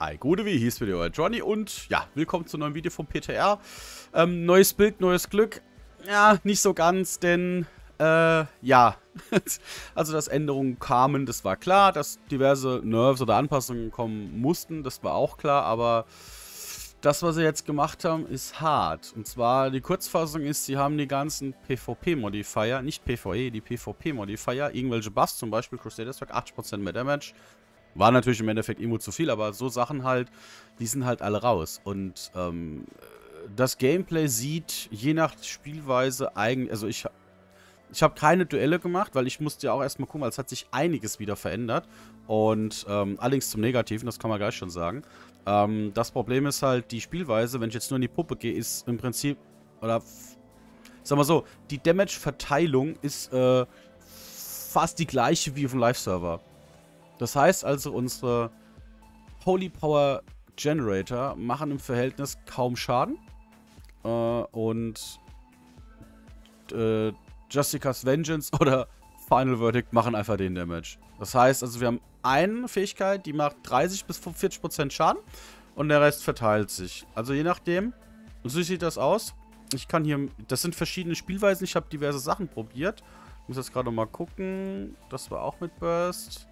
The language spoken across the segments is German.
Hi, gute wie hieß wieder euer Johnny und ja, willkommen zu einem neuen Video vom PTR. Neues Bild, neues Glück. Ja, nicht so ganz, denn ja, also dass Änderungen kamen, das war klar, dass diverse Nerfs oder Anpassungen kommen mussten, das war auch klar, aber das, was sie jetzt gemacht haben, ist hart. Und zwar, die Kurzfassung ist, sie haben die ganzen PvP-Modifier, nicht PvE, die PvP-Modifier, irgendwelche Buffs, zum Beispiel Crusader Strike, 80% mehr Damage, war natürlich im Endeffekt immer zu viel, aber so Sachen halt, die sind halt alle raus. Und das Gameplay sieht je nach Spielweise eigentlich, also ich habe keine Duelle gemacht, weil ich musste ja auch erstmal gucken, weil es hat sich einiges wieder verändert. Und allerdings zum Negativen, das kann man gleich schon sagen. Das Problem ist halt die Spielweise, wenn ich jetzt nur in die Puppe gehe, ist im Prinzip, oder sagen wir so, die Damage-Verteilung ist fast die gleiche wie auf dem Live-Server. Das heißt also, unsere Holy Power Generator machen im Verhältnis kaum Schaden. Und Justicar's Vengeance oder Final Verdict machen einfach den Damage. Das heißt also, wir haben eine Fähigkeit, die macht 30 bis 40% Schaden und der Rest verteilt sich. Also je nachdem, so sieht das aus. Ich kann hier, das sind verschiedene Spielweisen, ich habe diverse Sachen probiert. Ich muss jetzt gerade mal gucken, das war auch mit Burst.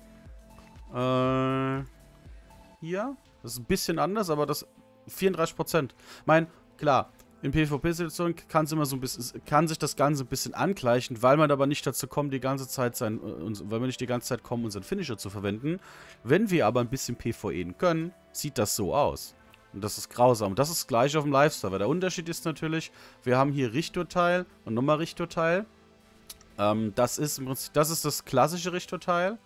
Hier, das ist ein bisschen anders, aber das 34%. Mein, klar, in PvP-Situationen kann es immer so ein bisschen, kann sich das Ganze ein bisschen angleichen, weil man aber nicht dazu kommt, die ganze Zeit unseren Finisher zu verwenden. Wenn wir aber ein bisschen PvEen können, sieht das so aus. Und das ist grausam. Das ist gleich auf dem Live-Server. Der Unterschied ist natürlich, wir haben hier Richturteil und nochmal Richturteil. Das ist im Prinzip, das ist das klassische Richturteil.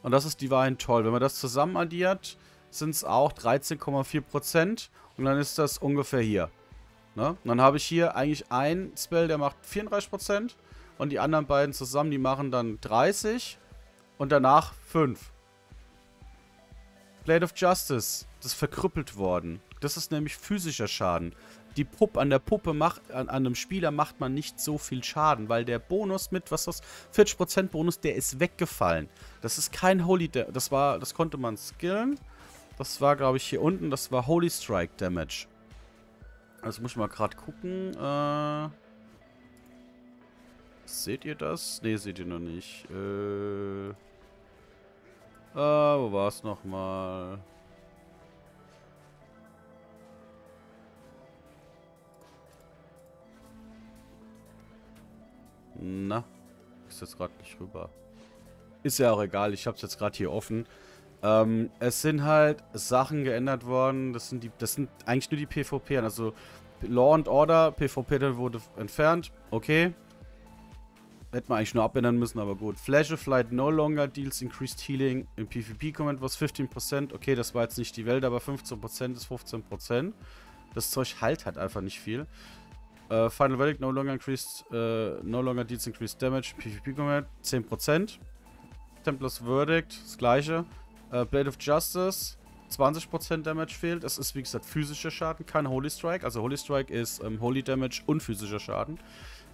Und das ist Divine Toll. Wenn man das zusammen addiert, sind es auch 13,4% und dann ist das ungefähr hier. Ne? Und dann habe ich hier eigentlich einen Spell, der macht 34% und die anderen beiden zusammen, die machen dann 30 und danach 5. Blade of Justice, das ist verkrüppelt worden. Das ist nämlich physischer Schaden. Die Puppe, an der Puppe macht, an einem Spieler macht man nicht so viel Schaden, weil der Bonus mit, was ist das, 40% Bonus, der ist weggefallen. Das ist kein Holy, das war, das konnte man skillen. Das war, glaube ich, hier unten, das war Holy Strike Damage. Also muss ich mal gerade gucken. Seht ihr das? Ne, seht ihr noch nicht. Wo war es nochmal? Na, ist jetzt gerade nicht rüber. Ist ja auch egal, ich habe es jetzt gerade hier offen. Es sind halt Sachen geändert worden, das sind eigentlich nur die PvP, also Law and Order, PvP wurde entfernt, okay. Hätte man eigentlich nur abändern müssen, aber gut. Flash of Light no longer deals increased healing im PvP-Comment was 15%, okay, das war jetzt nicht die Welt, aber 15% ist 15%. Das Zeug halt einfach nicht viel. Final Verdict no longer deals increased damage, PvP-Comment 10%. Templars Verdict, das gleiche. Blade of Justice, 20% Damage fehlt. Das ist, wie gesagt, physischer Schaden, kein Holy Strike. Also Holy Strike ist Holy Damage und physischer Schaden.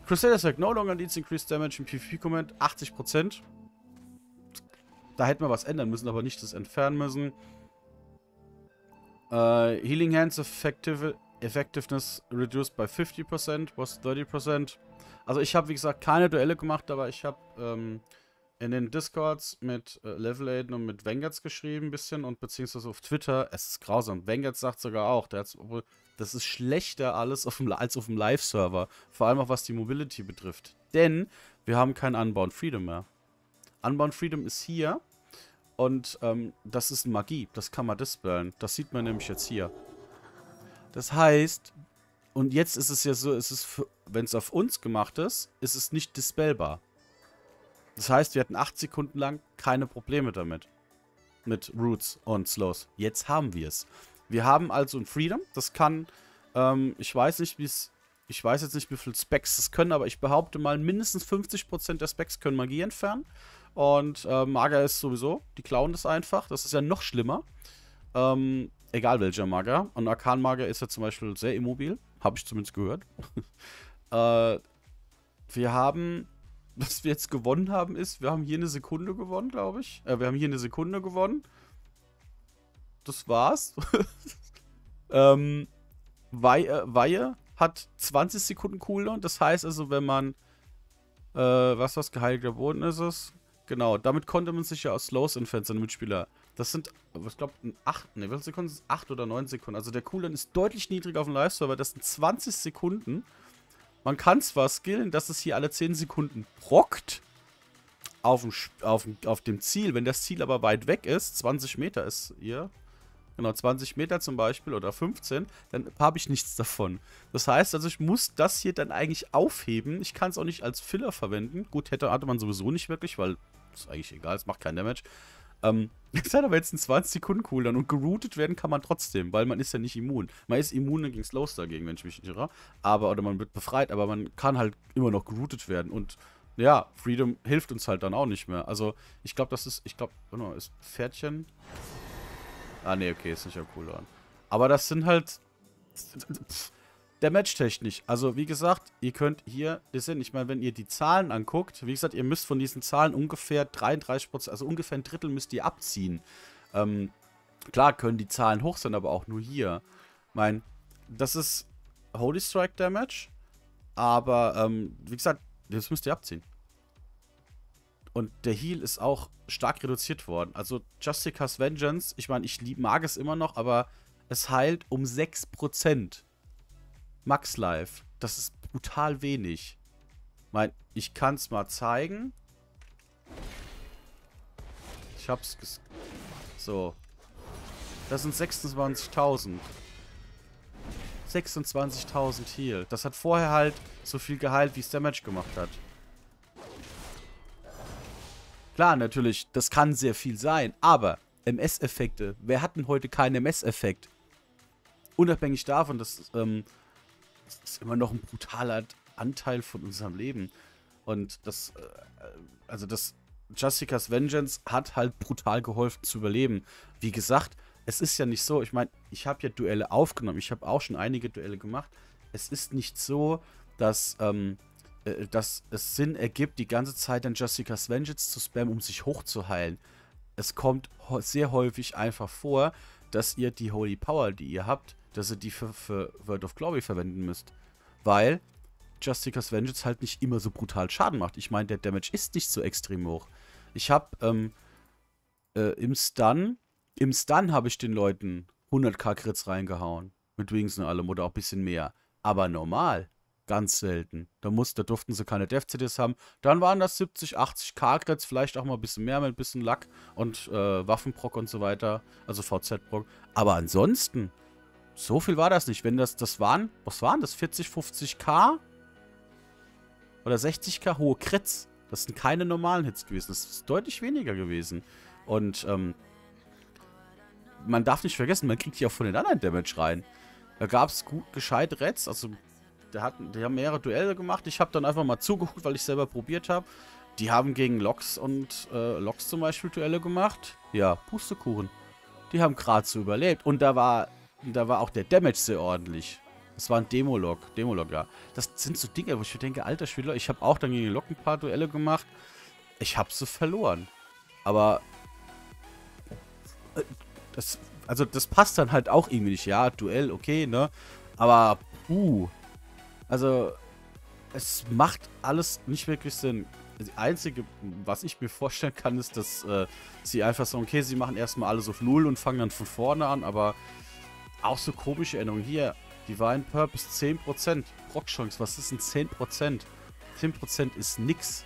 Crusader Strike no longer needs increased damage im PvP-Comment, 80%. Da hätten wir was ändern müssen, aber nicht das entfernen müssen. Healing Hands Effectiveness reduced by 50%, was 30%. Also ich habe, wie gesagt, keine Duelle gemacht, aber ich habe in den Discords mit Level Aiden und mit Vengerts geschrieben ein bisschen und beziehungsweise auf Twitter. Es ist grausam. Vengerts sagt sogar auch, der hat's, obwohl, das ist schlechter alles als auf dem Live-Server. Vor allem auch was die Mobility betrifft. Denn wir haben kein Unbound Freedom mehr. Unbound Freedom ist hier und das ist Magie. Das kann man dispellen. Das sieht man nämlich jetzt hier. Das heißt, und jetzt ist es ja so, wenn es auf uns gemacht ist, ist es nicht dispellbar. Das heißt, wir hatten 8 Sekunden lang keine Probleme damit. Mit Roots und Slows. Jetzt haben wir es. Wir haben also ein Freedom. Das kann, ich weiß nicht, wie es, ich weiß jetzt nicht, wie viele Specs das können, aber ich behaupte mal, mindestens 50% der Specs können Magie entfernen. Und Mager ist sowieso, die klauen das einfach. Das ist ja noch schlimmer. Egal welcher Mager. Und Arkan-Mager ist ja zum Beispiel sehr immobil. Habe ich zumindest gehört. Wir haben... Was wir jetzt gewonnen haben ist, wir haben hier eine Sekunde gewonnen, glaube ich. Wir haben hier eine Sekunde gewonnen. das war's. Weihe hat 20 Sekunden Cooldown. Das heißt also, wenn man was geheiligter Boden ist es. Genau, damit konnte man sich ja aus Slows entfernen, seine Mitspieler. Das sind, ich glaube, 8, ne, wie viele Sekunden sind es? 8 oder 9 Sekunden. Also der Cooldown ist deutlich niedriger auf dem Live-Server. Das sind 20 Sekunden. Man kann zwar skillen, dass es hier alle 10 Sekunden brockt auf dem Ziel. Wenn das Ziel aber weit weg ist, 20 Meter ist hier, genau, 20 Meter zum Beispiel oder 15, dann habe ich nichts davon. Das heißt, also ich muss das hier dann eigentlich aufheben. Ich kann es auch nicht als Filler verwenden. Gut, hatte man sowieso nicht wirklich, weil ist eigentlich egal, es macht keinen Damage. Es hat aber jetzt einen 20 Sekunden Cooldown und geroutet werden kann man trotzdem, weil man ist ja nicht immun. Man ist immun gegen Slows dagegen, wenn ich mich nicht irre. Oder man wird befreit, aber man kann halt immer noch geroutet werden und ja, Freedom hilft uns halt dann auch nicht mehr. Also, ich glaube, das ist, ist Pferdchen. Ah, nee, okay, ist nicht am Cooldown. Aber das sind halt Damage-technisch. Also, wie gesagt, ihr könnt hier, ich meine, wenn ihr die Zahlen anguckt, wie gesagt, ihr müsst von diesen Zahlen ungefähr 33%, also ungefähr ein Drittel müsst ihr abziehen. Klar können die Zahlen hoch sein, aber auch nur hier. Ich meine, das ist Holy Strike Damage, aber, wie gesagt, das müsst ihr abziehen. Und der Heal ist auch stark reduziert worden. Also Justicar's Vengeance, ich meine, mag es immer noch, aber es heilt um 6%. Max Life. Das ist brutal wenig. Ich meine, ich kann es mal zeigen. Ich hab's so. Das sind 26.000. 26.000 Heal. Das hat vorher halt so viel geheilt, wie es Damage gemacht hat. Klar, natürlich, das kann sehr viel sein, aber MS-Effekte. Wer hat denn heute keinen MS-Effekt? Unabhängig davon, das ist immer noch ein brutaler Anteil von unserem Leben. Und das, also das Justicar's Vengeance hat halt brutal geholfen zu überleben. Wie gesagt, es ist ja nicht so, ich meine, ich habe ja Duelle aufgenommen, ich habe auch schon einige Duelle gemacht. Es ist nicht so, dass es Sinn ergibt, die ganze Zeit dann Justicar's Vengeance zu spammen, um sich hochzuheilen. Es kommt sehr häufig einfach vor, dass ihr die Holy Power, die ihr habt, dass ihr die für Word of Glory verwenden müsst. Weil Justicar's Vengeance halt nicht immer so brutal Schaden macht. Ich meine, der Damage ist nicht so extrem hoch. Ich habe im Stun habe ich den Leuten 100k Crits reingehauen. Mit Wings und allem oder auch ein bisschen mehr. Aber normal. Ganz selten. Da durften sie keine Dev-CDs haben. Dann waren das 70, 80k Crits, vielleicht auch mal ein bisschen mehr mit ein bisschen Lack und Waffenproc und so weiter. Also VZ-Proc. Aber ansonsten, so viel war das nicht. Wenn was waren das? 40, 50k? Oder 60k hohe Crits. Das sind keine normalen Hits gewesen. Das ist deutlich weniger gewesen. Und, man darf nicht vergessen, man kriegt hier auch von den anderen Damage rein. Da gab es gescheit Reds, also die haben mehrere Duelle gemacht. Ich habe dann einfach mal zugeguckt, weil ich selber probiert habe. Die haben gegen Loks und Loks zum Beispiel Duelle gemacht. Ja, Pustekuchen. Die haben gerade so überlebt. Und da war auch der Damage sehr ordentlich. Das war ein Demolog, ja. Das sind so Dinge, wo ich mir denke, alter Spieler, ich habe auch dann gegen Lok ein paar Duelle gemacht. Ich habe sie verloren. Aber das passt dann halt auch irgendwie nicht. Ja, Duell, okay, ne? Aber, also, es macht alles nicht wirklich Sinn. Das Einzige, was ich mir vorstellen kann, ist, dass sie einfach sagen, okay, sie machen erstmal alles auf Null und fangen dann von vorne an, aber auch so komische Änderungen. Hier, Divine Purpose, 10%. Proc-Chance, was ist denn 10%? 10% ist nix.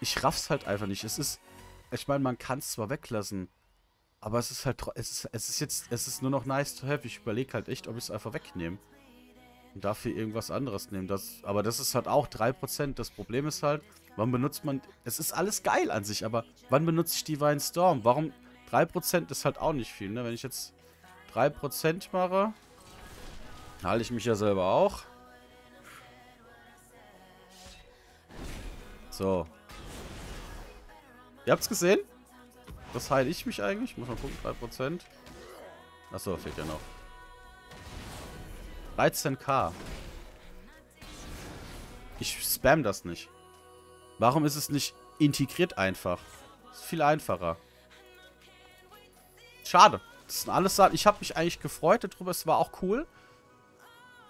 Ich raff's halt einfach nicht. Ich meine, man kann es zwar weglassen, aber es ist halt, es ist nur noch nice to have. Ich überlege halt echt, ob ich es einfach wegnehme. Und dafür irgendwas anderes nehmen. Aber das ist halt auch 3%. Das Problem ist halt, wann benutzt man, es ist alles geil an sich, aber wann benutze ich Divine Storm? Warum, 3% ist halt auch nicht viel, ne? Wenn ich jetzt 3% mache, halte ich mich ja selber auch. So. Ihr habt's gesehen? Das heile ich mich eigentlich. Muss mal gucken, 3%. Achso, fehlt ja noch. 13k. Ich spam das nicht. Warum ist es nicht integriert einfach? Ist viel einfacher. Schade. Das sind alles Sachen. Ich habe mich eigentlich gefreut darüber. Es war auch cool.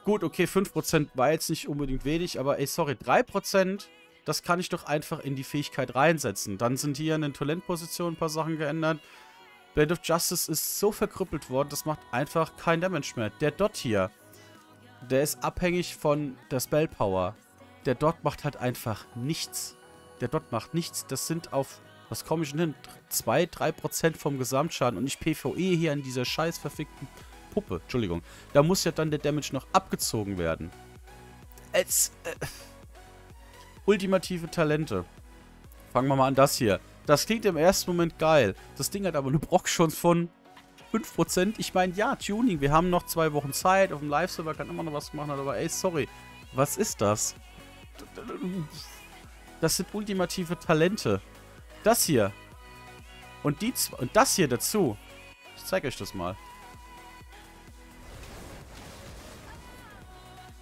Gut, okay, 5% war jetzt nicht unbedingt wenig, aber ey, sorry, 3%, das kann ich doch einfach in die Fähigkeit reinsetzen. Dann sind hier in den Talentpositionen ein paar Sachen geändert. Blade of Justice ist so verkrüppelt worden, das macht einfach kein Damage mehr. Der Dot hier, der ist abhängig von der Spellpower. Der Dot macht halt einfach nichts. Der Dot macht nichts, das sind auf, was komme ich denn hin, 2-3% vom Gesamtschaden und nicht PvE hier an dieser scheiß verfickten Puppe, Entschuldigung. Da muss ja dann der Damage noch abgezogen werden. Ultimative Talente. Fangen wir mal an, das hier. Das klingt im ersten Moment geil. Das Ding hat aber eine Brockchance von 5%. Ich meine, ja, Tuning. Wir haben noch 2 Wochen Zeit. Auf dem Live-Server kann immer noch was machen. Aber ey, sorry. Was ist das? Das sind ultimative Talente. Das hier. Und die zwei. Und das hier dazu. Ich zeige euch das mal.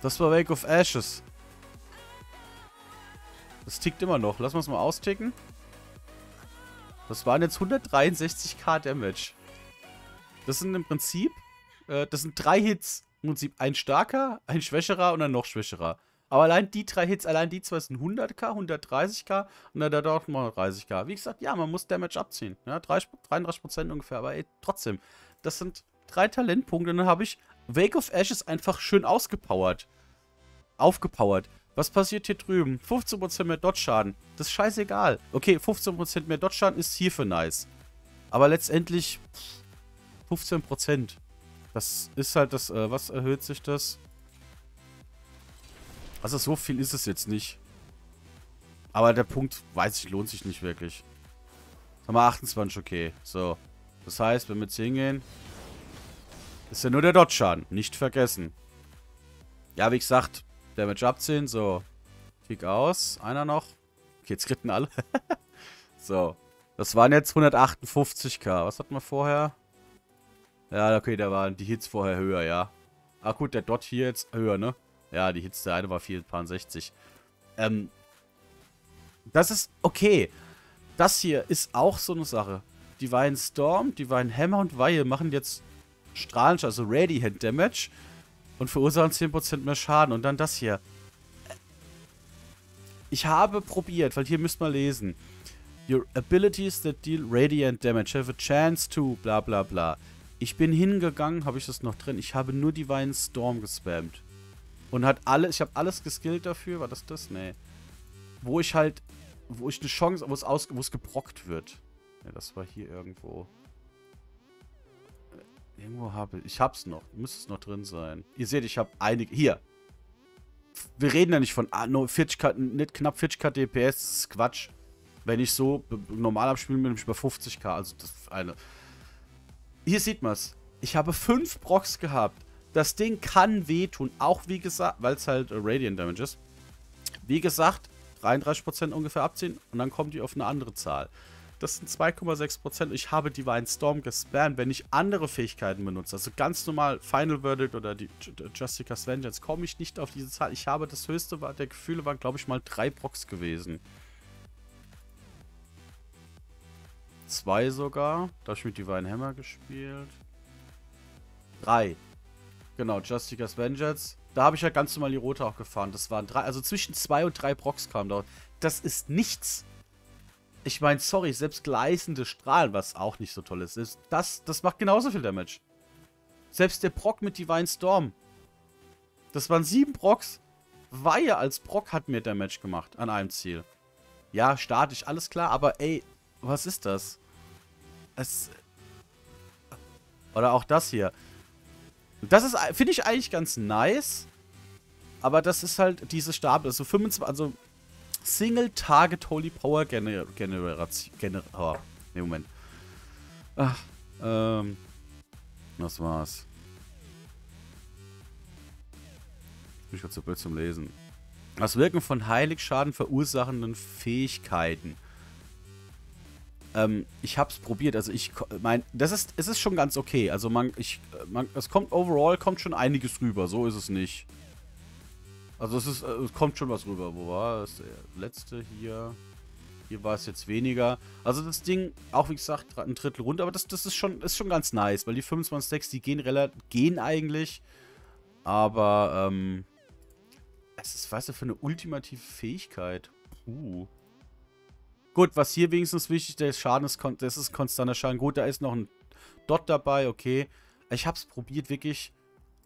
Das war Wake of Ashes. Das tickt immer noch. Lassen wir es mal austicken. Das waren jetzt 163k Damage. Das sind im Prinzip... das sind 3 Hits. Im Prinzip ein starker, ein schwächerer und ein noch schwächerer. Aber allein die 3 Hits, allein die zwei sind 100k, 130k und dann dort 130k. Wie gesagt, ja, man muss Damage abziehen. Ja, 33% ungefähr, aber ey, trotzdem. Das sind 3 Talentpunkte und dann habe ich... Wake of Ashes einfach schön ausgepowert. Aufgepowert. Was passiert hier drüben? 15% mehr Dodge-Schaden. Das ist scheißegal. Okay, 15% mehr Dodge-Schaden ist hierfür nice. Aber letztendlich 15%. Das ist halt das... was erhöht sich das? Also so viel ist es jetzt nicht. Aber der Punkt, weiß ich, lohnt sich nicht wirklich. Sag mal, 28, okay. So. Das heißt, wenn wir jetzt hingehen... Ist ja nur der Dodge-Schaden. Nicht vergessen. Ja, wie gesagt, Damage abziehen. So. Kick aus. Einer noch. Okay, jetzt ritten alle. So. Das waren jetzt 158k. Was hatten wir vorher? Ja, okay, da waren die Hits vorher höher, ja. Ach gut, der Dot hier jetzt höher, ne? Ja, die Hits, der eine war 64. Das ist okay. Das hier ist auch so eine Sache. Divine Storm, Divine Hammer und Weihe machen jetzt Strahlen, also Radiant Damage und verursachen 10% mehr Schaden. Und dann das hier. Ich habe probiert, weil hier müsst ihr mal lesen. Your abilities that deal Radiant Damage have a chance to bla bla bla. Ich bin hingegangen, habe ich das noch drin? Ich habe nur Divine Storm gespammt. Und hat alle, ich habe alles geskillt dafür. War das das? Nee. Wo ich halt, wo ich eine Chance, wo es gebrockt wird. Ja, das war hier irgendwo. Irgendwo habe ich. Ich hab's noch. Müsste es noch drin sein. Ihr seht, ich habe einige. Hier. Wir reden ja nicht von no, 40k, nicht knapp 40k DPS. Das ist Quatsch. Wenn ich so normal am Spielen bin, bin ich bei 50k. Also das eine. Hier sieht man's. Ich habe 5 Procs gehabt. Das Ding kann wehtun. Auch wie gesagt, weil es halt Radiant Damage ist. Wie gesagt, 33% ungefähr abziehen. Und dann kommt die auf eine andere Zahl. Das sind 2,6%. Ich habe Divine Storm gespammt, wenn ich andere Fähigkeiten benutze. Also ganz normal Final Verdict oder die Justicar's Vengeance komme ich nicht auf diese Zahl. Ich habe das höchste der Gefühle waren, glaube ich, mal 3 Procs gewesen. 2 sogar. Da habe ich mit Divine Hammer gespielt. 3. Genau, Justicar's Vengeance. Da habe ich ja ganz normal die rote auch gefahren. Das waren 3. Also zwischen 2 und 3 Procs kam da. Das ist nichts. Ich meine, sorry, selbst gleißende Strahlen, was auch nicht so toll ist, das macht genauso viel Damage. Selbst der Proc mit Divine Storm. Das waren 7 Procs. Weihe als Proc hat mir Damage gemacht an einem Ziel. Ja, statisch, alles klar, aber ey, was ist das? Oder auch das hier. Das ist, finde ich eigentlich ganz nice. Aber das ist halt diese Stapel. So 25, also... Single-Target Holy Power Generation. Ne, Moment. Ach, das war's. Ich bin gerade so blöd zum Lesen. Das Wirken von Heiligschaden verursachenden Fähigkeiten. Ich hab's probiert. Also ich mein, es ist schon ganz okay. Also es kommt overall, kommt schon einiges rüber. So ist es nicht. Also es kommt schon was rüber. Wo war es? Der letzte hier. Hier war es jetzt weniger. Also das Ding, auch wie gesagt, gerade ein Drittel runter. Aber das ist schon ganz nice, weil die 25 Stacks, die gehen eigentlich. Aber es ist, weißt du, für eine ultimative Fähigkeit. Gut, was hier wenigstens wichtig, der Schaden ist, das ist konstanter Schaden. Gut, da ist noch ein Dot dabei, okay. Ich hab's probiert, wirklich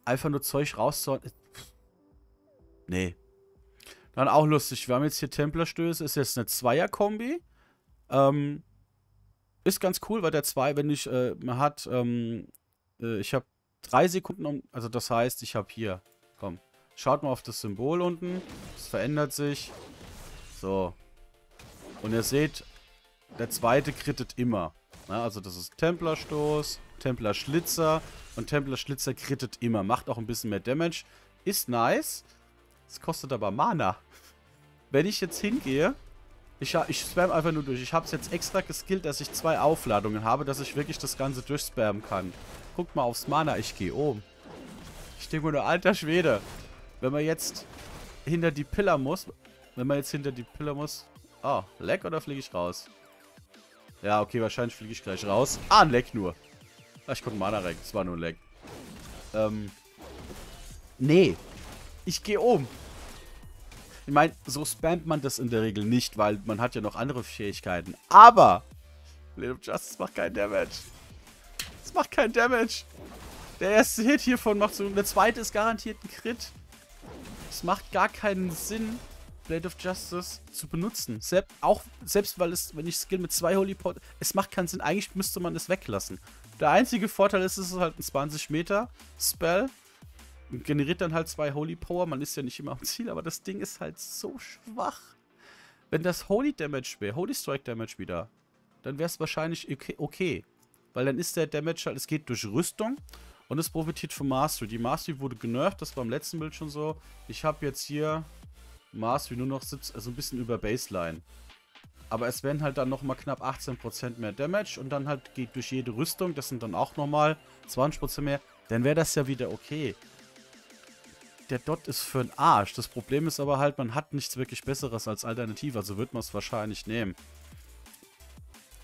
einfach nur Zeug rauszuhauen. Nee. Dann auch lustig, wir haben jetzt hier Templerstöße, ist jetzt eine Zweier-Kombi. Ist ganz cool, weil der ich habe 3 Sekunden, also das heißt, ich habe hier, komm, schaut mal auf das Symbol unten, es verändert sich. So. Und ihr seht, der zweite krittet immer. Ja, also das ist Templerstoß, Templer Schlitzer und Templer Schlitzer krittet immer. Macht auch ein bisschen mehr Damage. Ist nice. Es kostet aber Mana. Wenn ich jetzt hingehe, ich spam einfach nur durch. Ich habe es jetzt extra geskillt, dass ich 2 Aufladungen habe, dass ich wirklich das Ganze durchspammen kann. Guckt mal aufs Mana. Ich gehe oben. Ich denke nur, alter Schwede. Wenn man jetzt hinter die Pillar muss... Oh, leck oder fliege ich raus? Ja, okay, wahrscheinlich fliege ich gleich raus. Ah, ein Leck nur. Ach, ich konnte Mana-Reck. Es war nur ein Leck. Nee. Ich gehe um. Ich meine, so spammt man das in der Regel nicht, weil man hat ja noch andere Fähigkeiten. Aber Blade of Justice macht keinen Damage. Es macht keinen Damage. Der erste Hit hiervon macht so... Der zweite ist garantiert ein Crit. Es macht gar keinen Sinn, Blade of Justice zu benutzen. Selbst weil es, wenn ich Skill mit 2 Holy Power, es macht keinen Sinn. Eigentlich müsste man es weglassen. Der einzige Vorteil ist, es ist halt ein 20-Meter-Spell. Generiert dann halt 2 Holy Power. Man ist ja nicht immer am Ziel, aber das Ding ist halt so schwach. Wenn das Holy Damage wäre, Holy Strike Damage wieder, dann wäre es wahrscheinlich okay. Weil dann ist der Damage halt, es geht durch Rüstung und es profitiert von Mastery. Die Mastery wurde genervt, das war im letzten Bild schon so. Ich habe jetzt hier Mastery nur noch 70, also ein bisschen über Baseline. Aber es werden halt dann nochmal knapp 18% mehr Damage und dann halt geht durch jede Rüstung, das sind dann auch nochmal 20% mehr, dann wäre das ja wieder okay. Der Dot ist für den Arsch. Das Problem ist aber halt, man hat nichts wirklich Besseres als Alternative, also wird man es wahrscheinlich nehmen.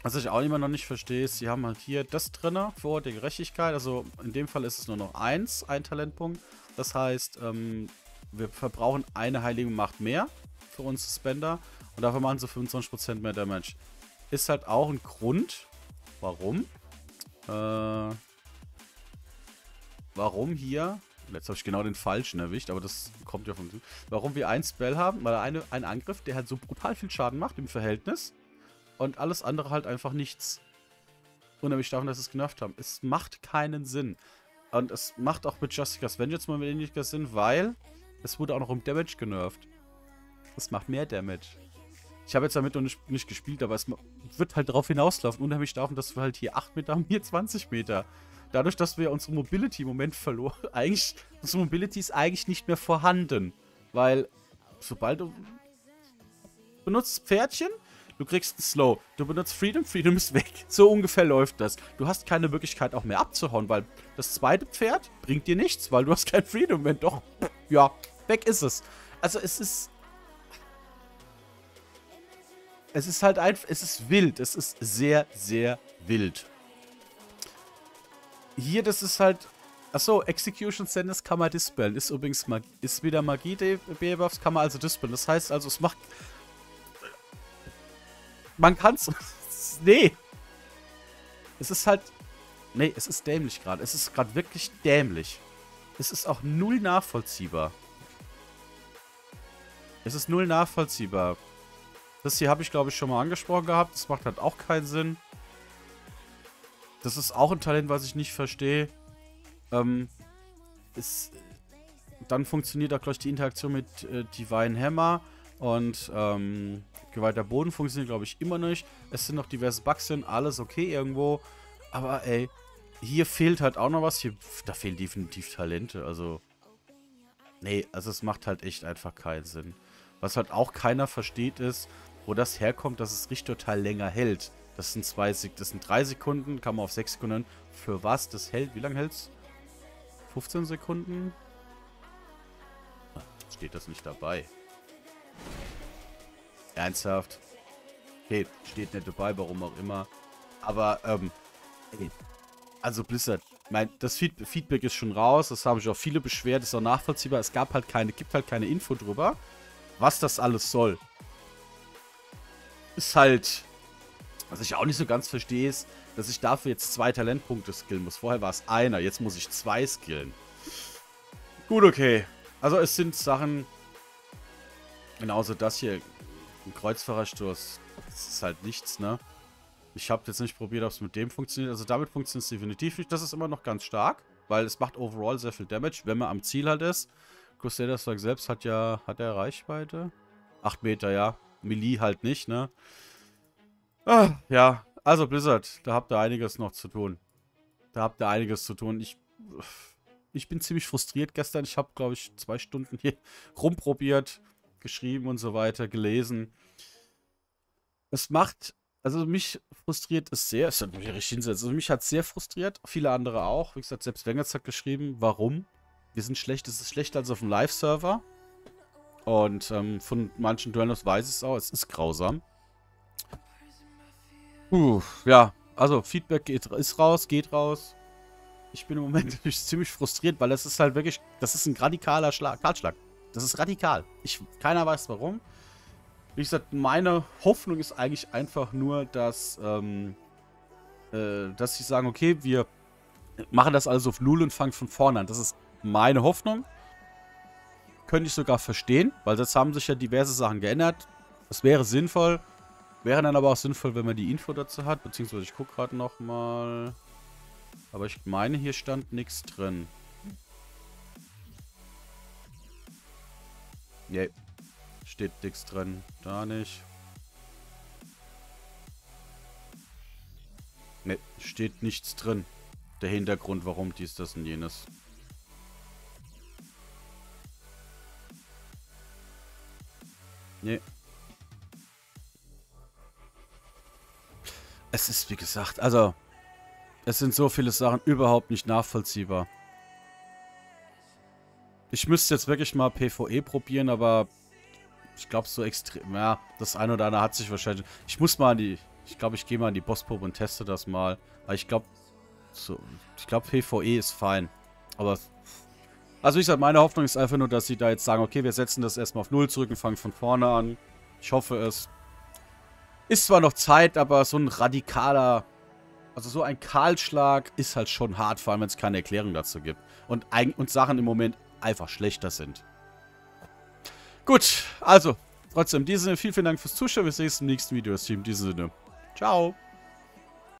Was ich auch immer noch nicht verstehe, ist, sie haben halt hier das drinne, vor der Gerechtigkeit, also in dem Fall ist es nur noch ein Talentpunkt. Das heißt, wir verbrauchen eine heilige Macht mehr für uns Spender und dafür machen sie 25% mehr Damage. Ist halt auch ein Grund, warum hier, jetzt habe ich genau den falschen erwischt, aber das kommt ja vom Typ, warum wir ein Spell haben, weil ein Angriff, der halt so brutal viel Schaden macht im Verhältnis und alles andere halt einfach nichts. Unabhängig davon, dass sie es genervt haben. Es macht keinen Sinn. Und es macht auch mit Justicar's Vengeance mal weniger Sinn, weil... Es wurde auch noch um Damage genervt. Das macht mehr Damage. Ich habe jetzt damit noch nicht gespielt, aber es wird halt darauf hinauslaufen. Unheimlich davon, dass wir halt hier 8 Meter haben, hier 20 Meter. Dadurch, dass wir unsere Mobility im Moment verloren. Eigentlich, unsere Mobility ist eigentlich nicht mehr vorhanden. Weil, sobald du benutzt Pferdchen, du kriegst ein Slow. Du benutzt Freedom, Freedom ist weg. So ungefähr läuft das. Du hast keine Möglichkeit auch mehr abzuhauen, weil das zweite Pferd bringt dir nichts, weil du hast kein Freedom. Wenn doch, ja... Weg ist es. Also es ist... Es ist halt einfach... Es ist wild. Es ist sehr, sehr wild. Hier, das ist halt... Achso, Execution Senders kann man dispellen. Ist übrigens ist wieder Magie, Debuffs kann man also dispellen. Das heißt also, es macht... Man kann's... Nee. Es ist halt... Nee, es ist dämlich gerade. Es ist gerade wirklich dämlich. Es ist auch null nachvollziehbar. Es ist null nachvollziehbar. Das hier habe ich, glaube ich, schon mal angesprochen gehabt. Das macht halt auch keinen Sinn. Das ist auch ein Talent, was ich nicht verstehe. Dann funktioniert auch gleich die Interaktion mit Divine Hammer. Und Geweih der Boden funktioniert, glaube ich, immer nicht. Es sind noch diverse Bugs drin. Alles okay irgendwo. Aber ey, hier fehlt halt auch noch was. Hier, da fehlen definitiv Talente. Also, nee, also es macht halt echt einfach keinen Sinn. Was halt auch keiner versteht ist, wo das herkommt, dass es richtig total länger hält. Das sind 3 Sekunden, kann man auf 6 Sekunden. Für was? Das hält, wie lange hält's? 15 Sekunden? Steht das nicht dabei? Ernsthaft? steht nicht dabei, warum auch immer. Aber, ey, also Blizzard, mein, das Feedback ist schon raus, das haben sich auch viele beschwert, ist auch nachvollziehbar. Es gab halt keine, gibt halt keine Info drüber, was das alles soll. Ist halt, was ich auch nicht so ganz verstehe, ist, dass ich dafür jetzt 2 Talentpunkte skillen muss. Vorher war es einer, jetzt muss ich 2 skillen. Gut, okay. Also es sind Sachen, genauso das hier, ein Kreuzfahrersturz, das ist halt nichts, ne? Ich habe jetzt nicht probiert, ob es mit dem funktioniert. Also damit funktioniert es definitiv nicht. Das ist immer noch ganz stark, weil es macht overall sehr viel Damage, wenn man am Ziel halt ist. Crusader Strike selbst hat ja, hat er Reichweite? 8 Meter, ja. Melee halt nicht, ne? Ah, ja, also Blizzard, da habt ihr einiges noch zu tun. Da habt ihr einiges zu tun. Ich bin ziemlich frustriert gestern. Ich habe, glaube ich, 2 Stunden hier rumprobiert, geschrieben und so weiter, gelesen. Es macht... Also mich frustriert es sehr, es hat mich richtig hinsetzt. Also mich hat es sehr frustriert, viele andere auch. Wie gesagt, selbst Wengertz hat geschrieben, warum? Wir sind schlecht, es ist schlechter als auf dem Live-Server. Und von manchen Duellos weiß ich es auch, es ist grausam. Ja, also Feedback geht raus. Ich bin im Moment ziemlich frustriert, weil das ist halt wirklich, das ist ein radikaler Kahlschlag. Das ist radikal. Keiner weiß warum. Wie gesagt, meine Hoffnung ist eigentlich einfach nur, dass sie sagen, okay, wir machen das also auf Null und fangen von vorne an. Das ist meine Hoffnung. Könnte ich sogar verstehen, weil jetzt haben sich ja diverse Sachen geändert. Das wäre sinnvoll. Wäre dann aber auch sinnvoll, wenn man die Info dazu hat. Beziehungsweise ich gucke gerade nochmal. Aber ich meine, hier stand nichts drin. Nee. Steht nichts drin. Da nicht. Ne, steht nichts drin. Der Hintergrund, warum dies, das und jenes. Ne. Es ist, wie gesagt, also... Es sind so viele Sachen überhaupt nicht nachvollziehbar. Ich müsste jetzt wirklich mal PvE probieren, aber... Ich glaube, so extrem... Ja, das eine oder andere hat sich wahrscheinlich... Ich muss mal an die... Ich glaube, ich gehe mal in die Boss-Probe und teste das mal. Aber ich glaube... So, ich glaube, PvE ist fein. Aber... Also, wie gesagt, meine Hoffnung ist einfach nur, dass sie da jetzt sagen, okay, wir setzen das erstmal auf Null zurück und fangen von vorne an. Ich hoffe es. Ist zwar noch Zeit, aber so ein radikaler... Also, so ein Kahlschlag ist halt schon hart, vor allem, wenn es keine Erklärung dazu gibt. Und Sachen im Moment einfach schlechter sind. Gut, also, trotzdem, in diesem Sinne, vielen Dank fürs Zuschauen. Wir sehen uns im nächsten Video. In diesem Sinne, ciao.